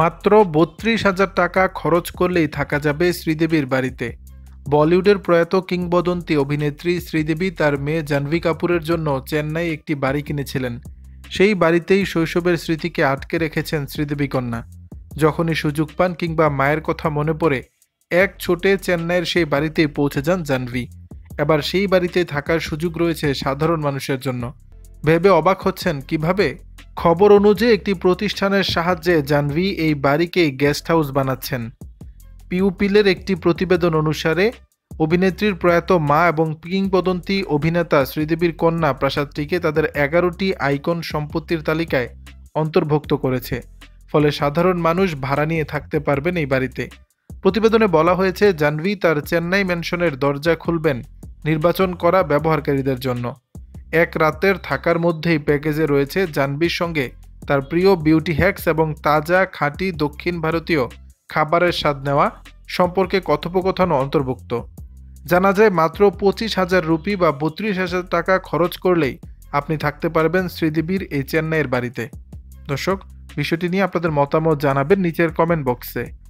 মাত্র ৩২,০০০ টাকা খরচ করলেই থাকা যাবে শ্রীদেবীর বাড়িতে। বলিউডের প্রয়াত কিংবদন্তি অভিনেত্রী শ্রীদেবী তার মেয়ে জাহ্নবী কাপুরের জন্য চেন্নাই একটি বাড়ি কিনেছিলেন। সেই বাড়িতেই শৈশবের স্মৃতিকে আটকে রেখেছেন শ্রীদেবী কন্যা। যখনই সুযোগ পান কিংবা মায়ের কথা মনে পড়ে এক ছোটে চেন্নাইয়ের সেই বাড়িতেই পৌঁছে যান জাহ্নবী। এবার সেই বাড়িতে থাকার সুযোগ রয়েছে সাধারণ মানুষের জন্য। ভেবে অবাক হচ্ছেন কিভাবে? খবর অনুযায়ী একটি প্রতিষ্ঠানের সাহায্যে জাহ্নবী এই বাড়িকেই গেস্ট হাউস বানাচ্ছেন। পিউপিলের একটি প্রতিবেদন অনুসারে অভিনেত্রীর প্রয়াত মা এবং কিংবদন্তি অভিনেতা শ্রীদেবীর কন্যা প্রাসাদটিকে তাদের 11টি আইকন সম্পত্তির তালিকায় অন্তর্ভুক্ত করেছে। ফলে সাধারণ মানুষ ভাড়া নিয়ে থাকতে পারবেন এই বাড়িতে। প্রতিবেদনে বলা হয়েছে, জাহ্নবী তার চেন্নাই ম্যানশনের দরজা খুলবেন নির্বাচন করা ব্যবহারকারীদের জন্য। এক রাতের থাকার মধ্যেই প্যাকেজে রয়েছে জাহ্নবীর সঙ্গে তার প্রিয় বিউটি হ্যাকস এবং তাজা খাঁটি দক্ষিণ ভারতীয় খাবারের স্বাদ নেওয়া সম্পর্কে কথোপকথনও অন্তর্ভুক্ত। জানা যায়, মাত্র 25,000 রুপি বা ৩২,০০০ টাকা খরচ করলেই আপনি থাকতে পারবেন শ্রীদেবীর এই চেন্নাইয়ের বাড়িতে। দর্শক, বিষয়টি নিয়ে আপনাদের মতামত জানাবেন নিচের কমেন্ট বক্সে।